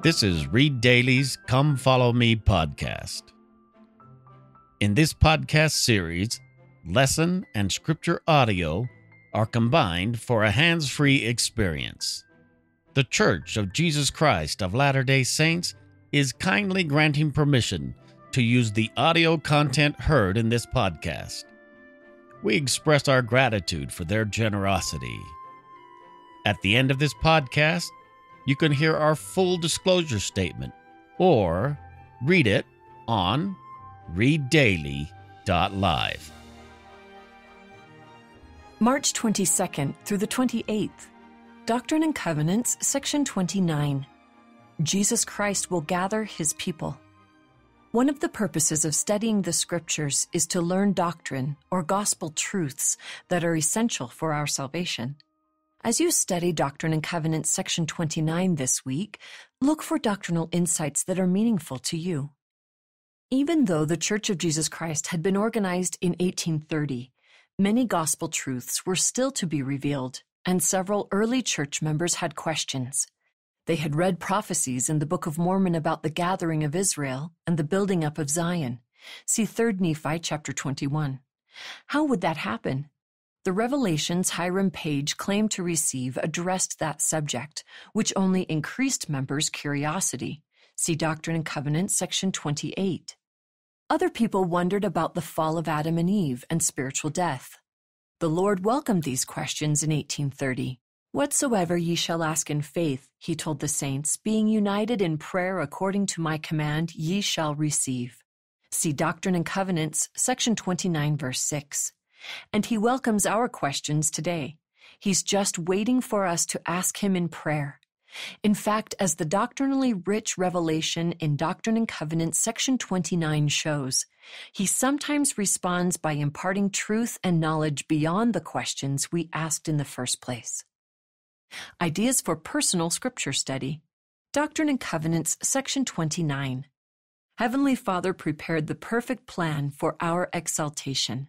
This is Read Daily's Come Follow Me podcast. In this podcast series, lesson and scripture audio are combined for a hands-free experience. The Church of Jesus Christ of Latter-day Saints is kindly granting permission to use the audio content heard in this podcast. We express our gratitude for their generosity. At the end of this podcast, you can hear our full disclosure statement or read it on ReadDaily.live. March 22nd through the 28th, Doctrine and Covenants, Section 29. Jesus Christ will gather his people. One of the purposes of studying the scriptures is to learn doctrine or gospel truths that are essential for our salvation. As you study Doctrine and Covenants Section 29 this week, look for doctrinal insights that are meaningful to you. Even though the Church of Jesus Christ had been organized in 1830, many gospel truths were still to be revealed, and several early church members had questions. They had read prophecies in the Book of Mormon about the gathering of Israel and the building up of Zion. See 3 Nephi chapter 21. How would that happen? The revelations Hiram Page claimed to receive addressed that subject, which only increased members' curiosity. See Doctrine and Covenants, Section 28. Other people wondered about the fall of Adam and Eve and spiritual death. The Lord welcomed these questions in 1830. "Whatsoever ye shall ask in faith," he told the saints, "being united in prayer according to my command, ye shall receive." See Doctrine and Covenants, Section 29, verse 6. And he welcomes our questions today. He's just waiting for us to ask him in prayer. In fact, as the doctrinally rich revelation in Doctrine and Covenants Section 29 shows, he sometimes responds by imparting truth and knowledge beyond the questions we asked in the first place. Ideas for personal scripture study. Doctrine and Covenants Section 29. Heavenly Father prepared the perfect plan for our exaltation.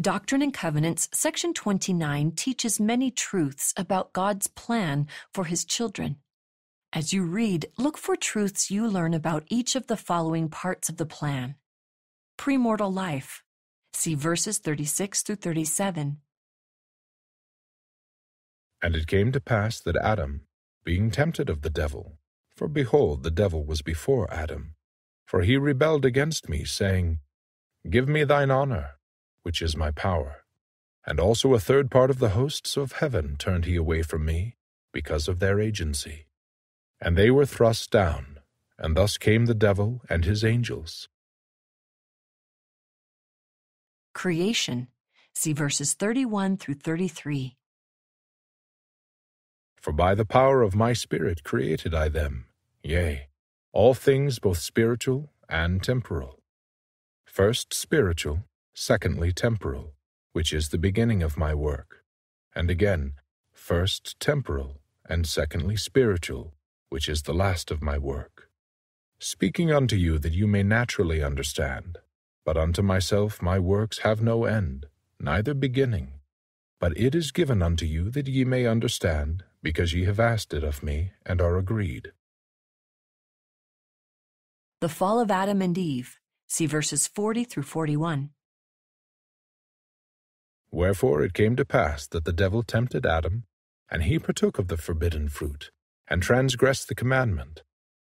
Doctrine and Covenants, Section 29, teaches many truths about God's plan for his children. As you read, look for truths you learn about each of the following parts of the plan. Premortal life. See verses 36 through 37. And it came to pass that Adam, being tempted of the devil, for behold, the devil was before Adam, for he rebelled against me, saying, "Give me thine honor, which is my power." And also a third part of the hosts of heaven turned he away from me, because of their agency. And they were thrust down, and thus came the devil and his angels. Creation. See verses 31 through 33. For by the power of my Spirit created I them, yea, all things both spiritual and temporal. First spiritual, secondly temporal, which is the beginning of my work. And again, first temporal, and secondly spiritual, which is the last of my work. Speaking unto you that you may naturally understand, but unto myself my works have no end, neither beginning. But it is given unto you that ye may understand, because ye have asked it of me, and are agreed. The fall of Adam and Eve. See verses 40 through 41. Wherefore it came to pass that the devil tempted Adam, and he partook of the forbidden fruit, and transgressed the commandment,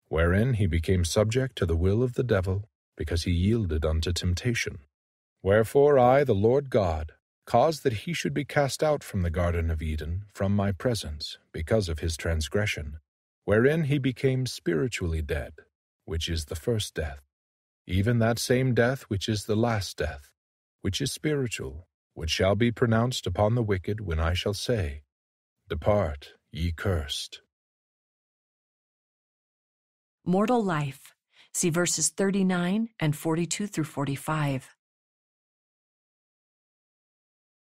wherein he became subject to the will of the devil, because he yielded unto temptation. Wherefore I, the Lord God, caused that he should be cast out from the garden of Eden, from my presence, because of his transgression, wherein he became spiritually dead, which is the first death, even that same death which is the last death, which is spiritual, which shall be pronounced upon the wicked when I shall say, "Depart, ye cursed." Mortal life. See verses 39 and 42 through 45.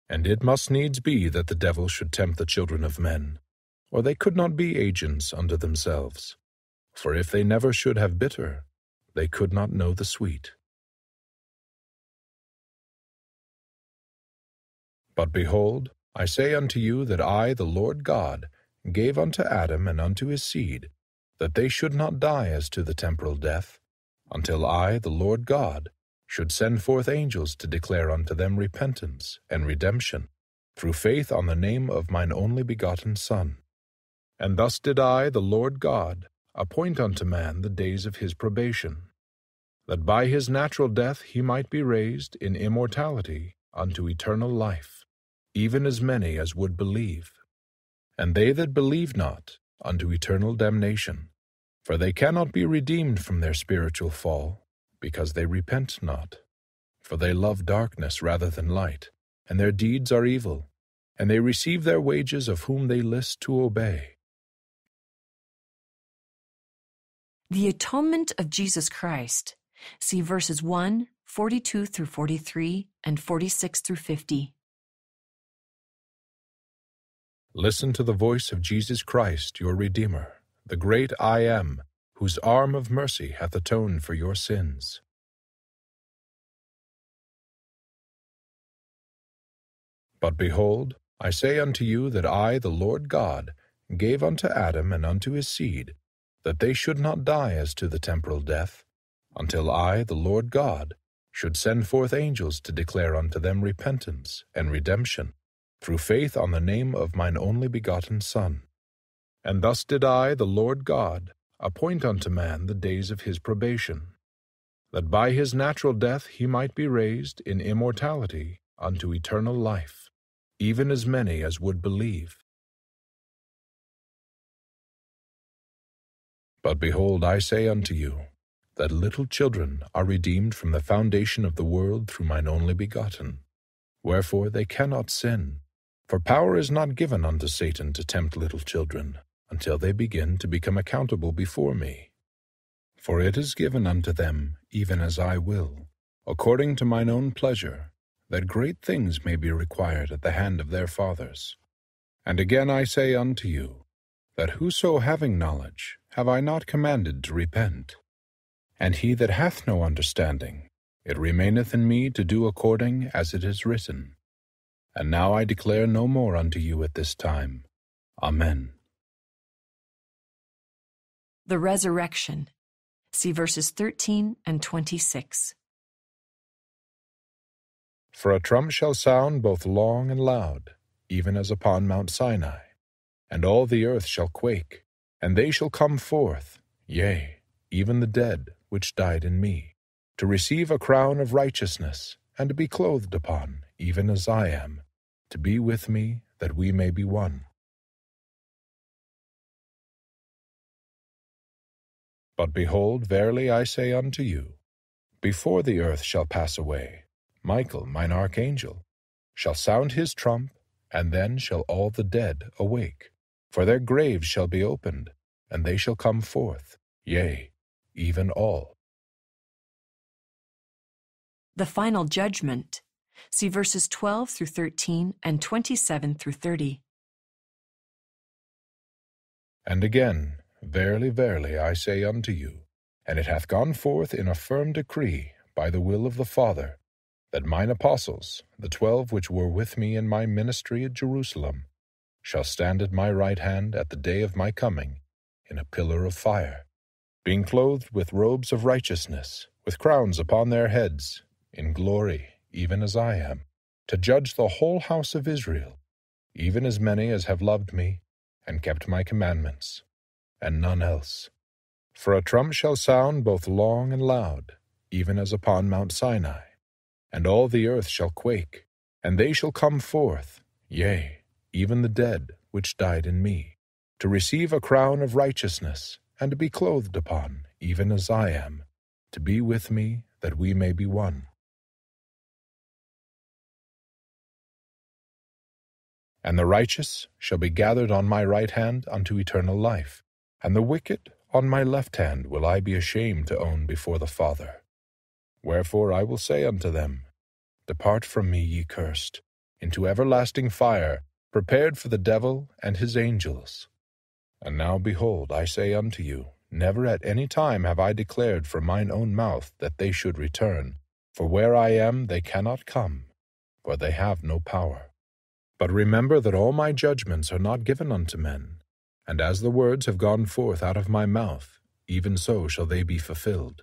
And it must needs be that the devil should tempt the children of men, or they could not be agents unto themselves. For if they never should have bitter, they could not know the sweet. But behold, I say unto you that I, the Lord God, gave unto Adam and unto his seed that they should not die as to the temporal death, until I, the Lord God, should send forth angels to declare unto them repentance and redemption, through faith on the name of mine only begotten Son. And thus did I, the Lord God, appoint unto man the days of his probation, that by his natural death he might be raised in immortality unto eternal life, even as many as would believe. And they that believe not, unto eternal damnation, for they cannot be redeemed from their spiritual fall, because they repent not. For they love darkness rather than light, and their deeds are evil, and they receive their wages of whom they list to obey. The Atonement of Jesus Christ. See verses 1, 42 through 43, and 46 through 50. Listen to the voice of Jesus Christ, your Redeemer, the great I Am, whose arm of mercy hath atoned for your sins. But behold, I say unto you that I, the Lord God, gave unto Adam and unto his seed, that they should not die as to the temporal death, until I, the Lord God, should send forth angels to declare unto them repentance and redemption, through faith on the name of mine only begotten Son. And thus did I, the Lord God, appoint unto man the days of his probation, that by his natural death he might be raised in immortality unto eternal life, even as many as would believe. But behold, I say unto you, that little children are redeemed from the foundation of the world through mine only begotten, wherefore they cannot sin. For power is not given unto Satan to tempt little children, until they begin to become accountable before me. For it is given unto them, even as I will, according to mine own pleasure, that great things may be required at the hand of their fathers. And again I say unto you, that whoso having knowledge, have I not commanded to repent? And he that hath no understanding, it remaineth in me to do according as it is written. And now I declare no more unto you at this time. Amen. The Resurrection. See verses 13 and 26. For a trump shall sound both long and loud, even as upon Mount Sinai, and all the earth shall quake, and they shall come forth, yea, even the dead which died in me, to receive a crown of righteousness, and to be clothed upon, even as I am, to be with me, that we may be one. But behold, verily I say unto you, before the earth shall pass away, Michael, mine archangel, shall sound his trump, and then shall all the dead awake, for their graves shall be opened, and they shall come forth, yea, even all. The Final Judgment. See verses 12 through 13 and 27 through 30. And again, verily, verily, I say unto you, and it hath gone forth in a firm decree by the will of the Father, that mine apostles, the 12 which were with me in my ministry at Jerusalem, shall stand at my right hand at the day of my coming, in a pillar of fire, being clothed with robes of righteousness, with crowns upon their heads, in glory, even as I am, to judge the whole house of Israel, even as many as have loved me, and kept my commandments, and none else. For a trump shall sound both long and loud, even as upon Mount Sinai, and all the earth shall quake, and they shall come forth, yea, even the dead which died in me, to receive a crown of righteousness, and to be clothed upon, even as I am, to be with me, that we may be one. And the righteous shall be gathered on my right hand unto eternal life, and the wicked on my left hand will I be ashamed to own before the Father. Wherefore I will say unto them, Depart from me, ye cursed, into everlasting fire, prepared for the devil and his angels. And now behold, I say unto you, never at any time have I declared from mine own mouth that they should return, for where I am they cannot come, for they have no power. But remember that all my judgments are not given unto men, And as the words have gone forth out of my mouth, even so shall they be fulfilled,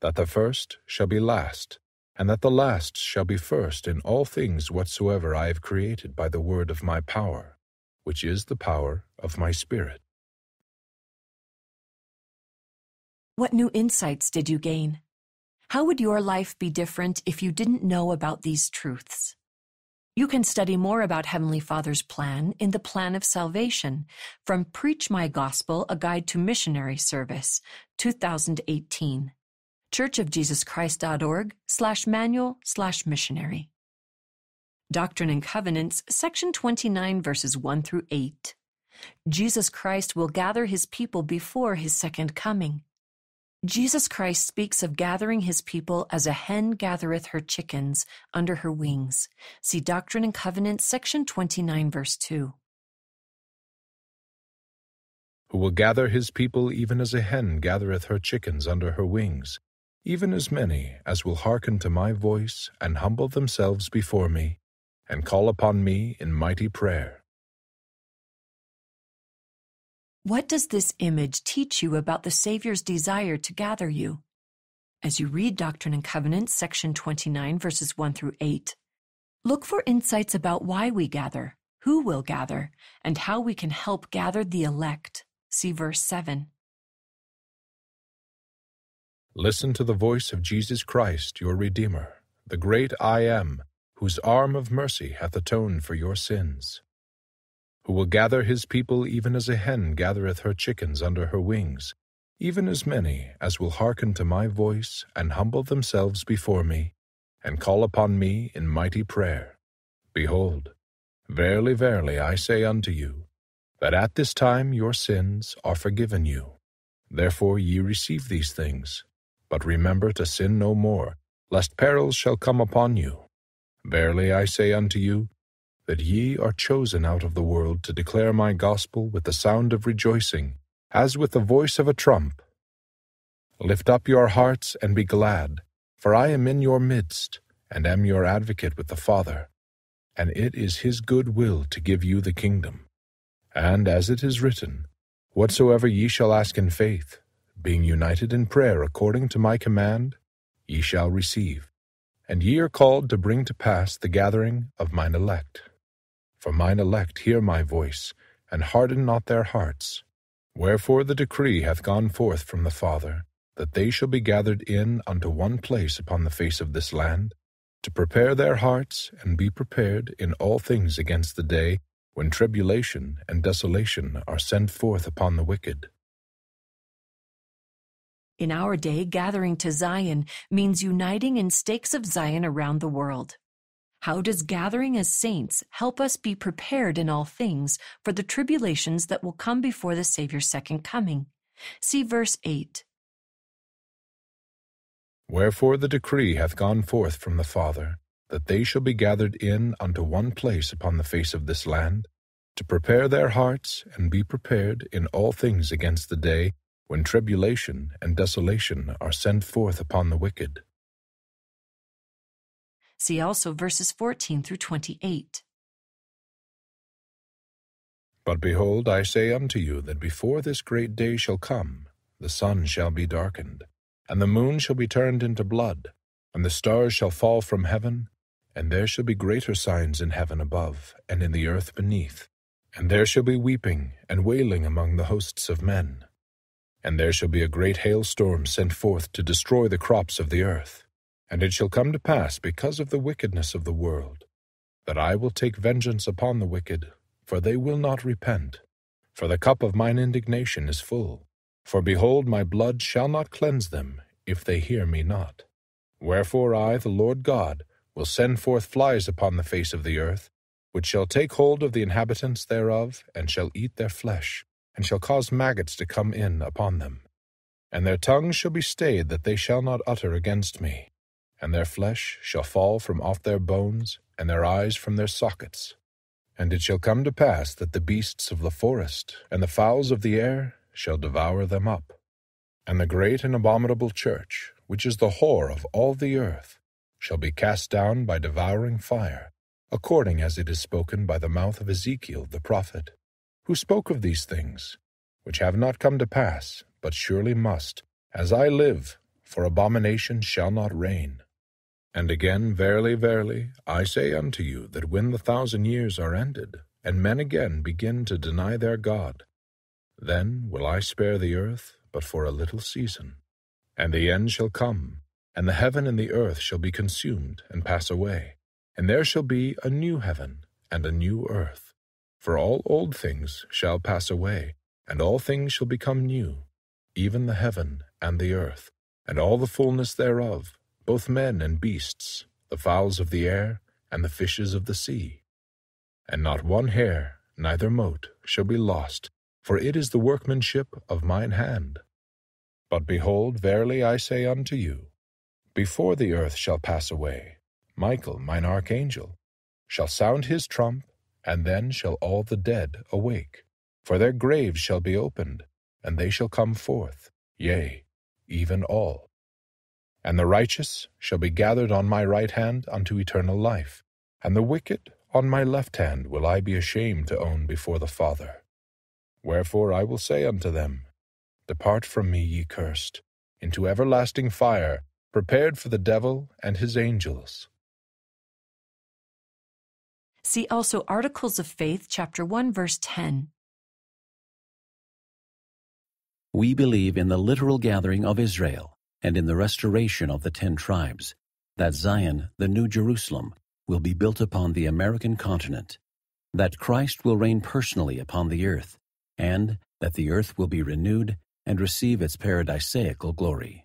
that the first shall be last, and that the last shall be first in all things whatsoever I have created by the word of my power, which is the power of my Spirit. What new insights did you gain? How would your life be different if you didn't know about these truths? You can study more about Heavenly Father's plan in The Plan of Salvation from Preach My Gospel, A Guide to Missionary Service, 2018, churchofjesuschrist.org/manual/missionary. Doctrine and Covenants, Section 29, verses 1 through 8. Jesus Christ will gather His people before His second coming. Jesus Christ speaks of gathering His people as a hen gathereth her chickens under her wings. See Doctrine and Covenants, section 29, verse 2. Who will gather His people even as a hen gathereth her chickens under her wings, even as many as will hearken to my voice and humble themselves before me, and call upon me in mighty prayer. What does this image teach you about the Savior's desire to gather you? As you read Doctrine and Covenants, section 29, verses 1 through 8, look for insights about why we gather, who will gather, and how we can help gather the elect. See verse 7. Listen to the voice of Jesus Christ, your Redeemer, the great I Am, whose arm of mercy hath atoned for your sins. Who will gather His people even as a hen gathereth her chickens under her wings, even as many as will hearken to my voice and humble themselves before me, and call upon me in mighty prayer. Behold, verily, verily, I say unto you, that at this time your sins are forgiven you. Therefore ye receive these things, but remember to sin no more, lest perils shall come upon you. Verily I say unto you, that ye are chosen out of the world to declare my gospel with the sound of rejoicing, as with the voice of a trump. Lift up your hearts and be glad, for I am in your midst, and am your advocate with the Father. And it is His good will to give you the kingdom. And as it is written, whatsoever ye shall ask in faith, being united in prayer according to my command, ye shall receive. And ye are called to bring to pass the gathering of mine elect. For mine elect hear my voice, and harden not their hearts. Wherefore the decree hath gone forth from the Father, that they shall be gathered in unto one place upon the face of this land, to prepare their hearts, and be prepared in all things against the day when tribulation and desolation are sent forth upon the wicked. In our day, gathering to Zion means uniting in Stakes of Zion around the world. How does gathering as saints help us be prepared in all things for the tribulations that will come before the Savior's second coming? See verse 8. Wherefore the decree hath gone forth from the Father, that they shall be gathered in unto one place upon the face of this land, to prepare their hearts and be prepared in all things against the day when tribulation and desolation are sent forth upon the wicked. See also verses 14 through 28. But behold, I say unto you, that before this great day shall come, the sun shall be darkened, and the moon shall be turned into blood, and the stars shall fall from heaven, and there shall be greater signs in heaven above, and in the earth beneath. And there shall be weeping and wailing among the hosts of men. And there shall be a great hailstorm sent forth to destroy the crops of the earth. And it shall come to pass, because of the wickedness of the world, that I will take vengeance upon the wicked, for they will not repent. For the cup of mine indignation is full. For behold, my blood shall not cleanse them, if they hear me not. Wherefore I, the Lord God, will send forth flies upon the face of the earth, which shall take hold of the inhabitants thereof, and shall eat their flesh, and shall cause maggots to come in upon them. And their tongues shall be stayed, that they shall not utter against me. And their flesh shall fall from off their bones, and their eyes from their sockets. And it shall come to pass, that the beasts of the forest, and the fowls of the air, shall devour them up. And the great and abominable church, which is the whore of all the earth, shall be cast down by devouring fire, according as it is spoken by the mouth of Ezekiel the prophet, who spoke of these things, which have not come to pass, but surely must, as I live, for abomination shall not reign. And again, verily, verily, I say unto you, that when the 1,000 years are ended, and men again begin to deny their God, then will I spare the earth, but for a little season. And the end shall come, and the heaven and the earth shall be consumed and pass away, and there shall be a new heaven and a new earth. For all old things shall pass away, and all things shall become new, even the heaven and the earth, and all the fullness thereof, both men and beasts, the fowls of the air, and the fishes of the sea. And not one hair, neither mote, shall be lost, for it is the workmanship of mine hand. But behold, verily I say unto you, before the earth shall pass away, Michael, mine archangel, shall sound his trump, and then shall all the dead awake, for their graves shall be opened, and they shall come forth, yea, even all. And the righteous shall be gathered on my right hand unto eternal life, and the wicked on my left hand will I be ashamed to own before the Father. Wherefore I will say unto them, Depart from me, ye cursed, into everlasting fire, prepared for the devil and his angels. See also Articles of Faith, chapter 1, verse 10. We believe in the literal gathering of Israel and in the restoration of the 10 tribes, that Zion, the New Jerusalem, will be built upon the American continent, that Christ will reign personally upon the earth, and that the earth will be renewed and receive its paradisaical glory.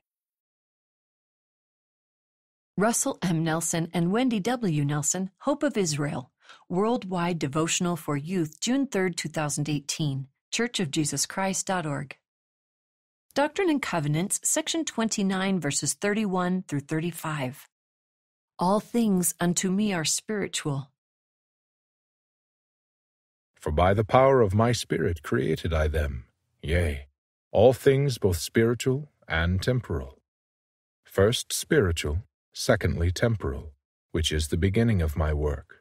Russell M. Nelson and Wendy W. Nelson, Hope of Israel, Worldwide Devotional for Youth, June 3, 2018, churchofjesuschrist.org. Doctrine and Covenants, Section 29, verses 31 through 35. All things unto me are spiritual. For by the power of my Spirit created I them, yea, all things both spiritual and temporal. First spiritual, secondly temporal, which is the beginning of my work.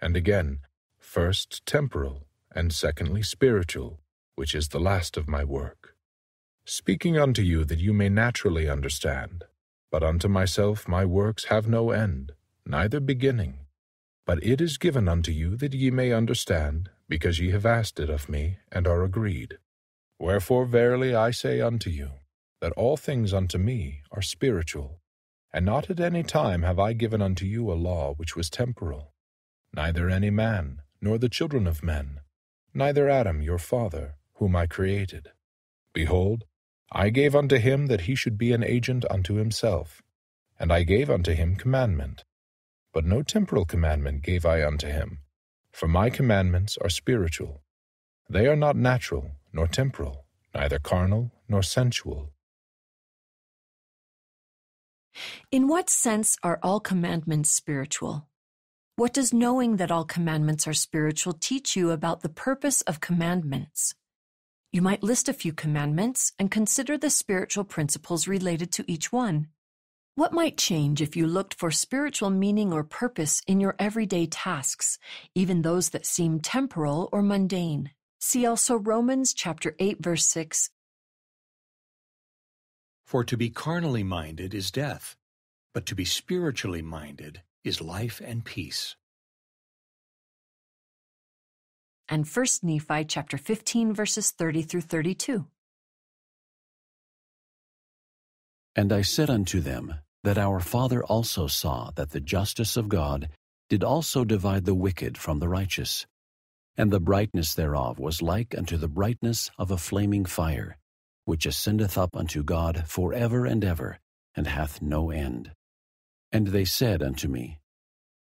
And again, first temporal, and secondly spiritual, which is the last of my work. Speaking unto you that you may naturally understand, but unto myself my works have no end, neither beginning. But it is given unto you that ye may understand, because ye have asked it of me, and are agreed. Wherefore verily I say unto you, that all things unto me are spiritual, and not at any time have I given unto you a law which was temporal, neither any man, nor the children of men, neither Adam your father, whom I created. Behold, I gave unto him that he should be an agent unto himself, and I gave unto him commandment. But no temporal commandment gave I unto him, for my commandments are spiritual. They are not natural, nor temporal, neither carnal, nor sensual. In what sense are all commandments spiritual? What does knowing that all commandments are spiritual teach you about the purpose of commandments? You might list a few commandments and consider the spiritual principles related to each one. What might change if you looked for spiritual meaning or purpose in your everyday tasks, even those that seem temporal or mundane? See also Romans chapter 8, verse 6. For to be carnally minded is death, but to be spiritually minded is life and peace. And 1 Nephi chapter 15, verses 30 through 32. And I said unto them, that our Father also saw that the justice of God did also divide the wicked from the righteous, and the brightness thereof was like unto the brightness of a flaming fire, which ascendeth up unto God for ever and ever, and hath no end. And they said unto me,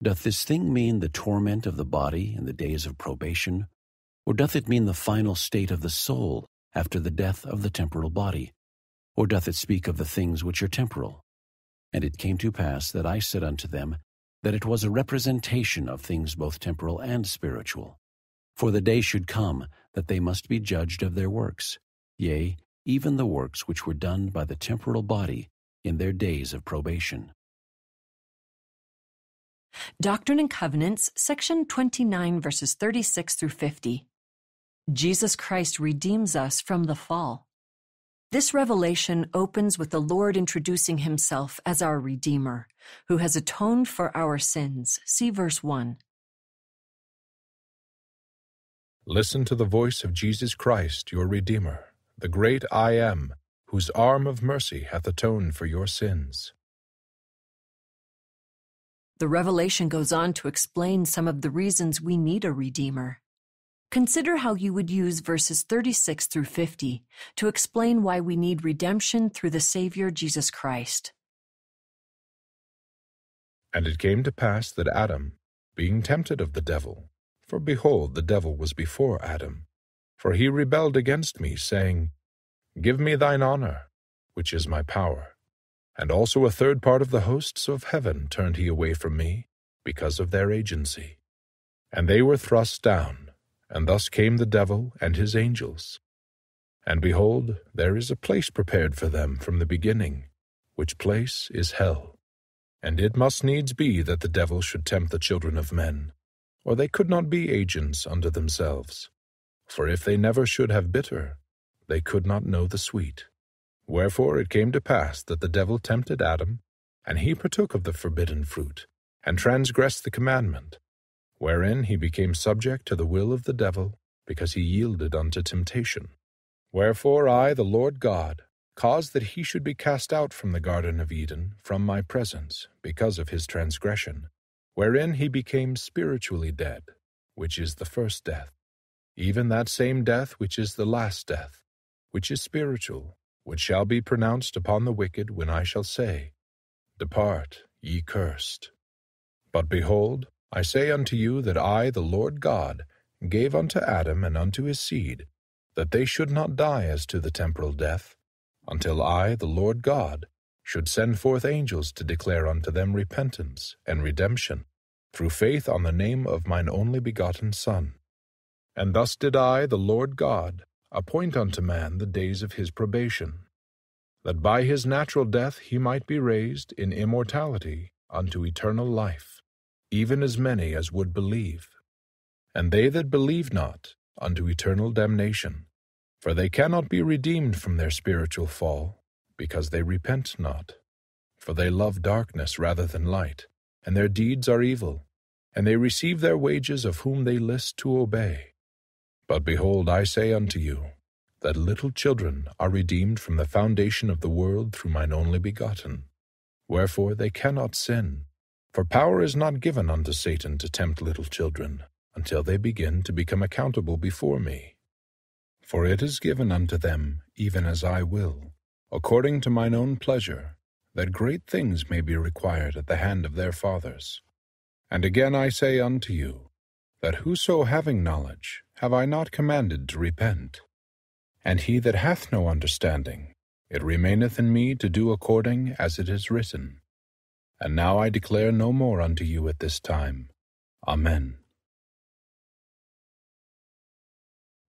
Doth this thing mean the torment of the body in the days of probation? Or doth it mean the final state of the soul after the death of the temporal body? Or doth it speak of the things which are temporal? And it came to pass that I said unto them, that it was a representation of things both temporal and spiritual. For the day should come that they must be judged of their works, yea, even the works which were done by the temporal body in their days of probation. Doctrine and Covenants, Section 29, verses 36 through 50. Jesus Christ redeems us from the fall. This revelation opens with the Lord introducing himself as our Redeemer, who has atoned for our sins. See verse 1. Listen to the voice of Jesus Christ, your Redeemer, the great I Am, whose arm of mercy hath atoned for your sins. The revelation goes on to explain some of the reasons we need a Redeemer. Consider how you would use verses 36 through 50 to explain why we need redemption through the Savior Jesus Christ. And it came to pass that Adam, being tempted of the devil, for behold, the devil was before Adam, for he rebelled against me, saying, Give me thine honor, which is my power. And also a third part of the hosts of heaven turned he away from me, because of their agency. And they were thrust down, and thus came the devil and his angels. And behold, there is a place prepared for them from the beginning, which place is hell. And it must needs be that the devil should tempt the children of men, or they could not be agents unto themselves. For if they never should have bitter, they could not know the sweet. Wherefore it came to pass that the devil tempted Adam, and he partook of the forbidden fruit, and transgressed the commandment, wherein he became subject to the will of the devil, because he yielded unto temptation. Wherefore I, the Lord God, caused that he should be cast out from the garden of Eden, from my presence, because of his transgression, wherein he became spiritually dead, which is the first death, even that same death which is the last death, which is spiritual, which shall be pronounced upon the wicked when I shall say, Depart, ye cursed. But behold, I say unto you that I, the Lord God, gave unto Adam and unto his seed, that they should not die as to the temporal death, until I, the Lord God, should send forth angels to declare unto them repentance and redemption, through faith on the name of mine only begotten Son. And thus did I, the Lord God, appoint unto man the days of his probation, that by his natural death he might be raised in immortality unto eternal life, even as many as would believe. And they that believe not, unto eternal damnation, for they cannot be redeemed from their spiritual fall, because they repent not. For they love darkness rather than light, and their deeds are evil, and they receive their wages of whom they list to obey. But behold, I say unto you, that little children are redeemed from the foundation of the world through mine only begotten. Wherefore they cannot sin, for power is not given unto Satan to tempt little children, until they begin to become accountable before me. For it is given unto them, even as I will, according to mine own pleasure, that great things may be required at the hand of their fathers. And again I say unto you, that whoso having knowledge, have I not commanded to repent? And he that hath no understanding, it remaineth in me to do according as it is written. And now I declare no more unto you at this time. Amen.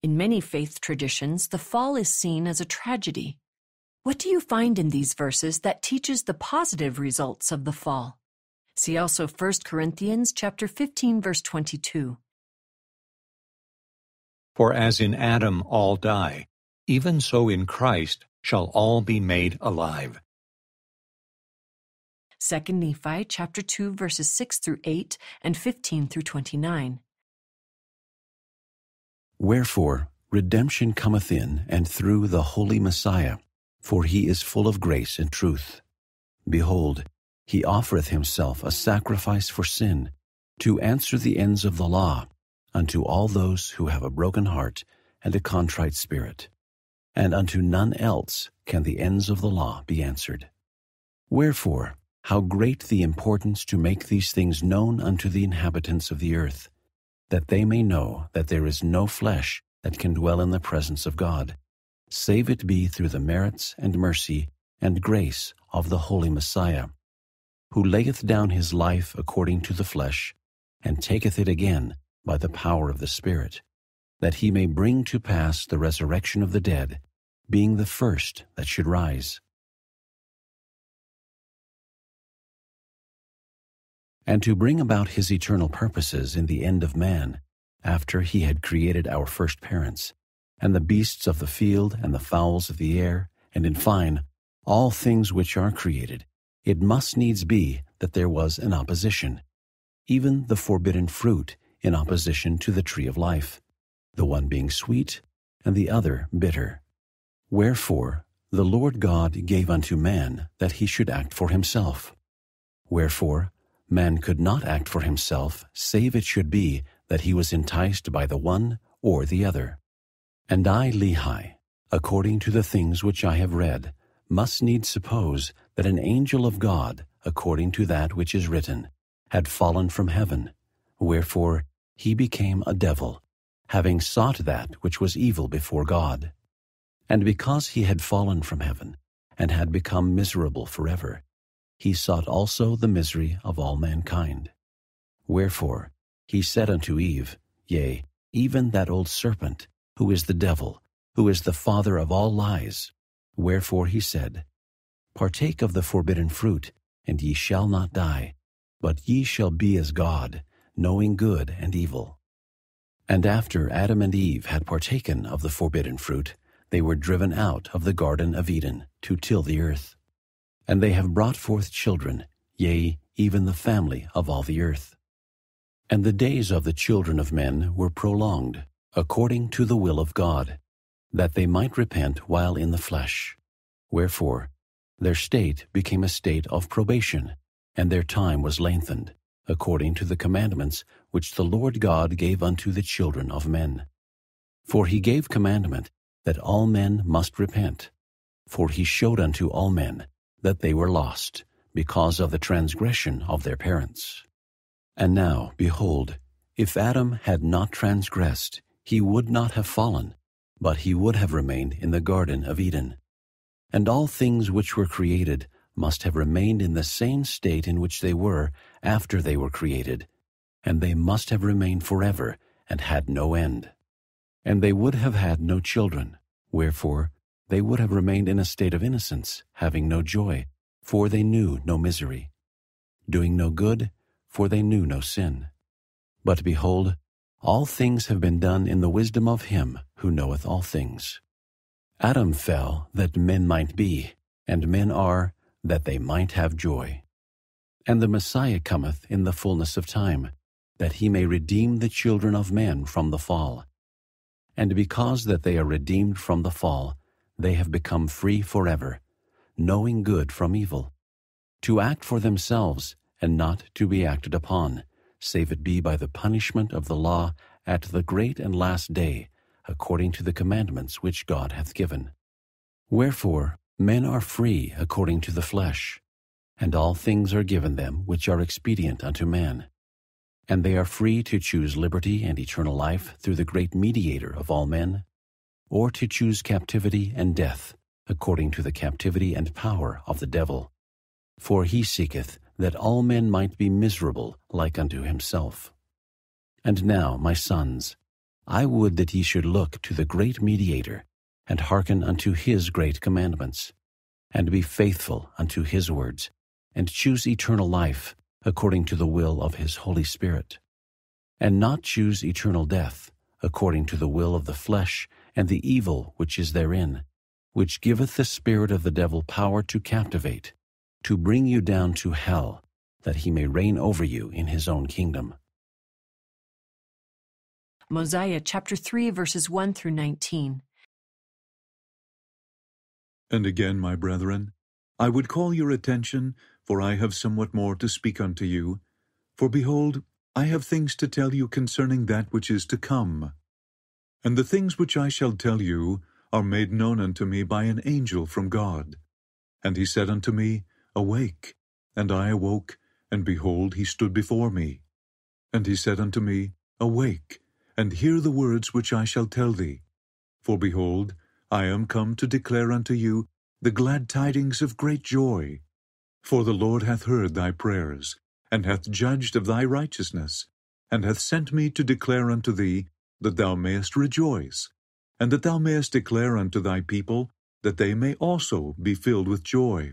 In many faith traditions, the fall is seen as a tragedy. What do you find in these verses that teaches the positive results of the fall? See also 1 Corinthians chapter 15, verse 22. For as in Adam all die, even so in Christ shall all be made alive. 2 Nephi chapter 2 verses 6 through 8 and 15 through 29. Wherefore redemption cometh in and through the holy Messiah, for he is full of grace and truth. Behold, he offereth himself a sacrifice for sin, to answer the ends of the law, unto all those who have a broken heart and a contrite spirit. And unto none else can the ends of the law be answered. Wherefore, how great the importance to make these things known unto the inhabitants of the earth, that they may know that there is no flesh that can dwell in the presence of God, save it be through the merits and mercy and grace of the holy Messiah, who layeth down his life according to the flesh, and taketh it again by the power of the Spirit, that he may bring to pass the resurrection of the dead, being the first that should rise. And to bring about his eternal purposes in the end of man, after he had created our first parents, and the beasts of the field, and the fowls of the air, and in fine, all things which are created, it must needs be that there was an opposition, even the forbidden fruit in opposition to the tree of life, the one being sweet, and the other bitter. Wherefore the Lord God gave unto man that he should act for himself. Wherefore man could not act for himself, save it should be that he was enticed by the one or the other. And I, Lehi, according to the things which I have read, must needs suppose that an angel of God, according to that which is written, had fallen from heaven, wherefore he became a devil, having sought that which was evil before God. And because he had fallen from heaven, and had become miserable forever, he sought also the misery of all mankind. Wherefore he said unto Eve, yea, even that old serpent, who is the devil, who is the father of all lies. Wherefore he said, Partake of the forbidden fruit, and ye shall not die, but ye shall be as God, knowing good and evil. And after Adam and Eve had partaken of the forbidden fruit, they were driven out of the Garden of Eden to till the earth. And they have brought forth children, yea, even the family of all the earth. And the days of the children of men were prolonged, according to the will of God, that they might repent while in the flesh. Wherefore their state became a state of probation, and their time was lengthened, according to the commandments which the Lord God gave unto the children of men. For he gave commandment that all men must repent. For he showed unto all men that they were lost, because of the transgression of their parents. And now, behold, if Adam had not transgressed, he would not have fallen, but he would have remained in the Garden of Eden. And all things which were created must have remained in the same state in which they were after they were created, and they must have remained forever and had no end. And they would have had no children, wherefore they would have remained in a state of innocence, having no joy, for they knew no misery, doing no good, for they knew no sin. But behold, all things have been done in the wisdom of him who knoweth all things. Adam fell that men might be, and men are, that they might have joy. And the Messiah cometh in the fullness of time, that he may redeem the children of man from the fall. And because that they are redeemed from the fall, they have become free forever, knowing good from evil, to act for themselves and not to be acted upon, save it be by the punishment of the law at the great and last day, according to the commandments which God hath given. Wherefore men are free according to the flesh, and all things are given them which are expedient unto man. And they are free to choose liberty and eternal life through the great mediator of all men, or to choose captivity and death, according to the captivity and power of the devil. For he seeketh that all men might be miserable like unto himself. And now, my sons, I would that ye should look to the great mediator, and hearken unto his great commandments, and be faithful unto his words, and choose eternal life, according to the will of his Holy Spirit, and not choose eternal death, according to the will of the flesh and the evil which is therein, which giveth the spirit of the devil power to captivate, to bring you down to hell, that he may reign over you in his own kingdom. Mosiah chapter 3, verses 1 through 19. And again, my brethren, I would call your attention, for I have somewhat more to speak unto you. For behold, I have things to tell you concerning that which is to come. And the things which I shall tell you are made known unto me by an angel from God. And he said unto me, Awake. And I awoke, and behold, he stood before me. And he said unto me, Awake, and hear the words which I shall tell thee. For behold, I am come to declare unto you the glad tidings of great joy. For the Lord hath heard thy prayers, and hath judged of thy righteousness, and hath sent me to declare unto thee that thou mayest rejoice, and that thou mayest declare unto thy people that they may also be filled with joy.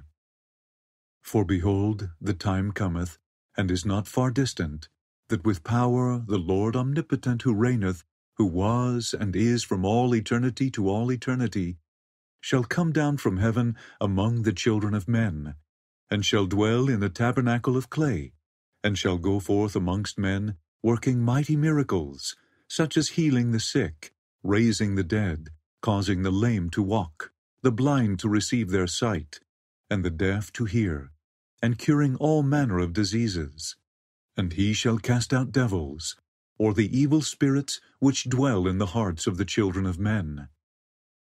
For behold, the time cometh, and is not far distant, that with power the Lord omnipotent who reigneth, who was and is from all eternity to all eternity, shall come down from heaven among the children of men, and shall dwell in the tabernacle of clay, and shall go forth amongst men, working mighty miracles, such as healing the sick, raising the dead, causing the lame to walk, the blind to receive their sight, and the deaf to hear, and curing all manner of diseases. And he shall cast out devils, or the evil spirits which dwell in the hearts of the children of men.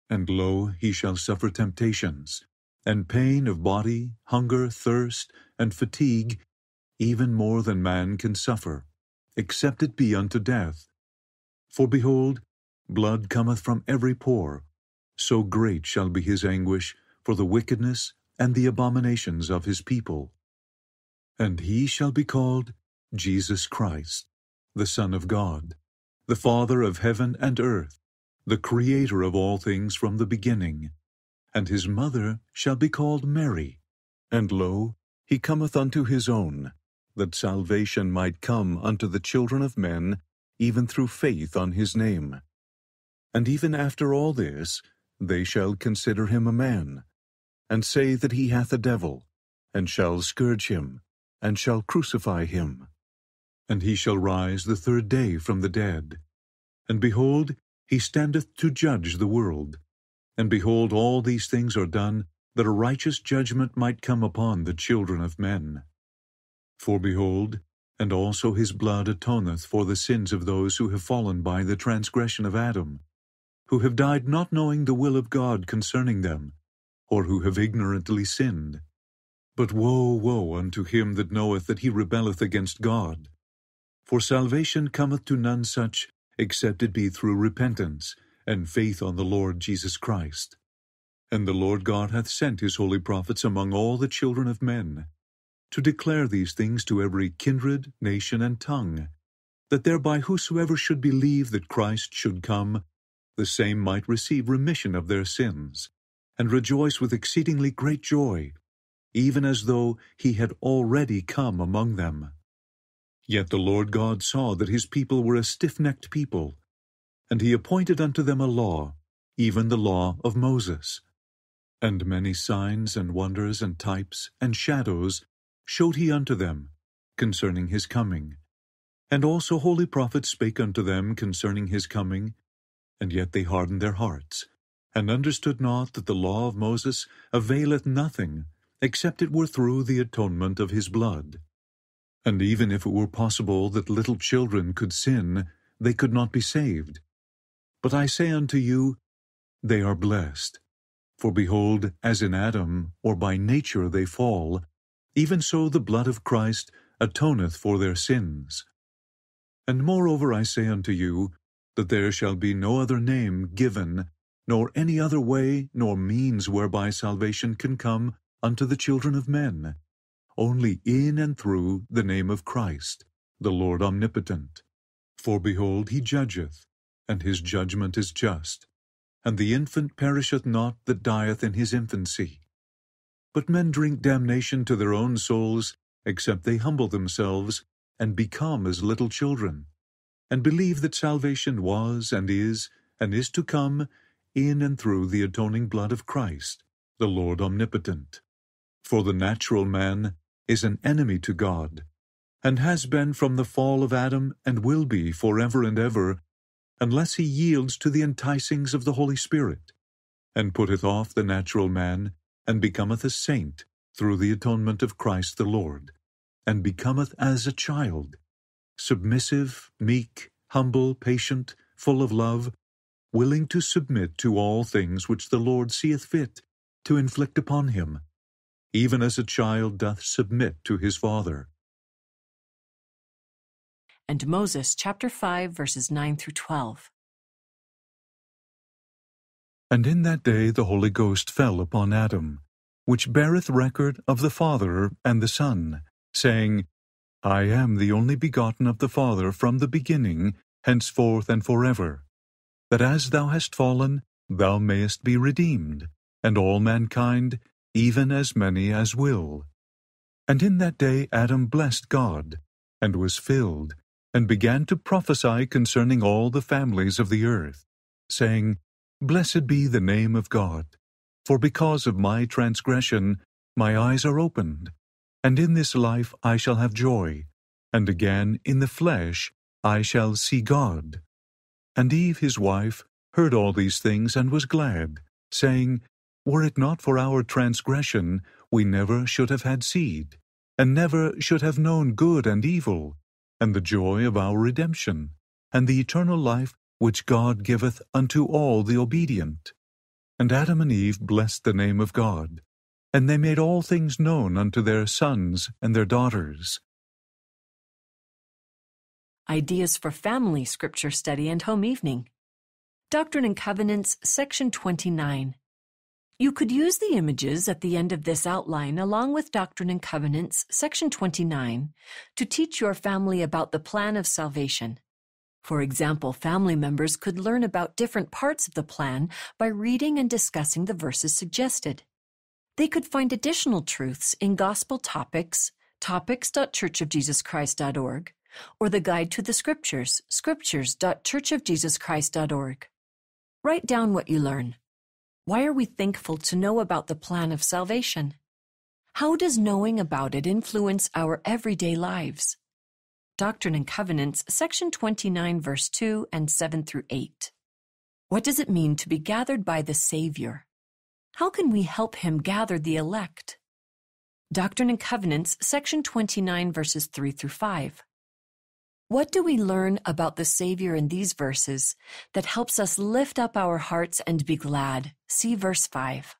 And lo, he shall suffer temptations, and pain of body, hunger, thirst, and fatigue, even more than man can suffer, except it be unto death. For behold, blood cometh from every pore, so great shall be his anguish for the wickedness and the abominations of his people. And he shall be called Jesus Christ, the Son of God, the Father of heaven and earth, the Creator of all things from the beginning. And his mother shall be called Mary. And lo, he cometh unto his own, that salvation might come unto the children of men, even through faith on his name. And even after all this, they shall consider him a man, and say that he hath a devil, and shall scourge him, and shall crucify him. And he shall rise the third day from the dead. And behold, he standeth to judge the world. And behold, all these things are done, that a righteous judgment might come upon the children of men. For behold, and also his blood atoneth for the sins of those who have fallen by the transgression of Adam, who have died not knowing the will of God concerning them, or who have ignorantly sinned. But woe, woe unto him that knoweth that he rebelleth against God. For salvation cometh to none such, except it be through repentance, and faith on the Lord Jesus Christ. And the Lord God hath sent his holy prophets among all the children of men, to declare these things to every kindred, nation, and tongue, that thereby whosoever should believe that Christ should come, the same might receive remission of their sins, and rejoice with exceedingly great joy, even as though he had already come among them. Yet the Lord God saw that his people were a stiff-necked people, and he appointed unto them a law, even the law of Moses. And many signs and wonders and types and shadows showed he unto them concerning his coming. And also holy prophets spake unto them concerning his coming, and yet they hardened their hearts, and understood not that the law of Moses availeth nothing, except it were through the atonement of his blood. And even if it were possible that little children could sin, they could not be saved. But I say unto you, they are blessed. For behold, as in Adam, or by nature they fall, even so the blood of Christ atoneth for their sins. And moreover I say unto you, that there shall be no other name given, nor any other way, nor means whereby salvation can come unto the children of men, only in and through the name of Christ, the Lord omnipotent. For behold, he judgeth, and his judgment is just, and the infant perisheth not that dieth in his infancy. But men drink damnation to their own souls, except they humble themselves, and become as little children, and believe that salvation was, and is to come, in and through the atoning blood of Christ, the Lord omnipotent. For the natural man is an enemy to God, and has been from the fall of Adam, and will be forever and ever, unless he yields to the enticings of the Holy Spirit, and putteth off the natural man, and becometh a saint through the atonement of Christ the Lord, and becometh as a child, submissive, meek, humble, patient, full of love, willing to submit to all things which the Lord seeth fit to inflict upon him, even as a child doth submit to his father. And Moses, chapter 5, verses 9 through 12. And in that day the Holy Ghost fell upon Adam, which beareth record of the Father and the Son, saying, I am the only begotten of the Father from the beginning, henceforth and forever, that as thou hast fallen, thou mayest be redeemed, and all mankind, even as many as will. And in that day Adam blessed God, and was filled, and began to prophesy concerning all the families of the earth, saying, Blessed be the name of God, for because of my transgression my eyes are opened, and in this life I shall have joy, and again in the flesh I shall see God. And Eve his wife heard all these things and was glad, saying, Were it not for our transgression, we never should have had seed, and never should have known good and evil, and the joy of our redemption, and the eternal life which God giveth unto all the obedient. And Adam and Eve blessed the name of God, and they made all things known unto their sons and their daughters. Ideas for Family Scripture Study and Home Evening. Doctrine and Covenants, Section 29. You could use the images at the end of this outline along with Doctrine and Covenants, Section 29, to teach your family about the plan of salvation. For example, family members could learn about different parts of the plan by reading and discussing the verses suggested. They could find additional truths in Gospel Topics, topics.churchofjesuschrist.org, or the Guide to the Scriptures, scriptures.churchofjesuschrist.org. Write down what you learn. Why are we thankful to know about the plan of salvation? How does knowing about it influence our everyday lives? Doctrine and Covenants, Section 29, verse 2 and 7 through 8. What does it mean to be gathered by the Savior? How can we help Him gather the elect? Doctrine and Covenants, Section 29, verses 3 through 5. What do we learn about the Savior in these verses that helps us lift up our hearts and be glad? See verse 5.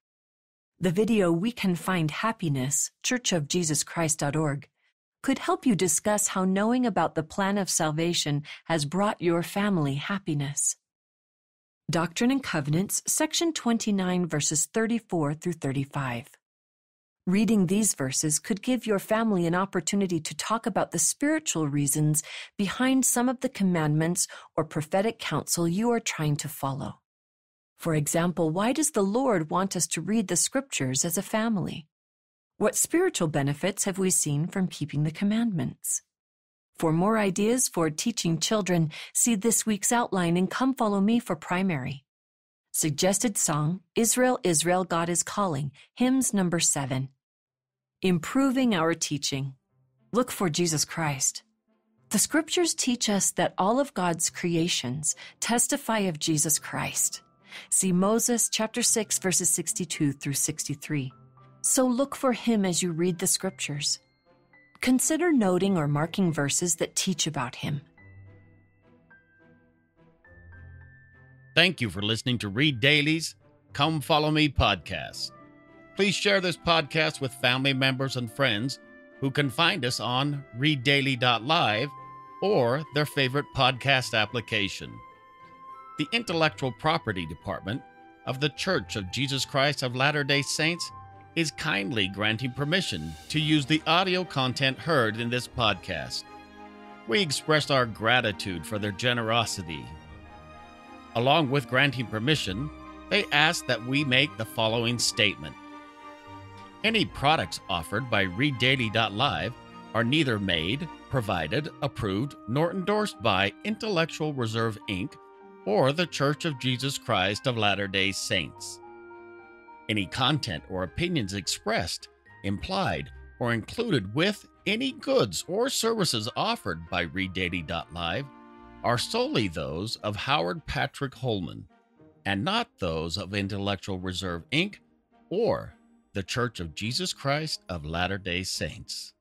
The video We Can Find Happiness, churchofjesuschrist.org, could help you discuss how knowing about the plan of salvation has brought your family happiness. Doctrine and Covenants, Section 29, verses 34 through 35. Reading these verses could give your family an opportunity to talk about the spiritual reasons behind some of the commandments or prophetic counsel you are trying to follow. For example, why does the Lord want us to read the Scriptures as a family? What spiritual benefits have we seen from keeping the commandments? For more ideas for teaching children, see this week's outline in Come Follow Me for Primary. Suggested song, Israel, Israel, God is Calling, hymns number 7. Improving our teaching. Look for Jesus Christ. The Scriptures teach us that all of God's creations testify of Jesus Christ. See Moses chapter 6, verses 62 through 63. So look for Him as you read the Scriptures. Consider noting or marking verses that teach about Him. Thank you for listening to Read Daily's Come Follow Me podcast. Please share this podcast with family members and friends who can find us on ReadDaily.live or their favorite podcast application. The Intellectual Property Department of the Church of Jesus Christ of Latter-day Saints is kindly granting permission to use the audio content heard in this podcast. We express our gratitude for their generosity. Along with granting permission, they ask that we make the following statement. Any products offered by ReadDaily.live are neither made, provided, approved, nor endorsed by Intellectual Reserve, Inc. or the Church of Jesus Christ of Latter-day Saints. Any content or opinions expressed, implied, or included with any goods or services offered by ReadDaily.live are solely those of Howard Patrick Holman and not those of Intellectual Reserve, Inc. or the Church of Jesus Christ of Latter-day Saints.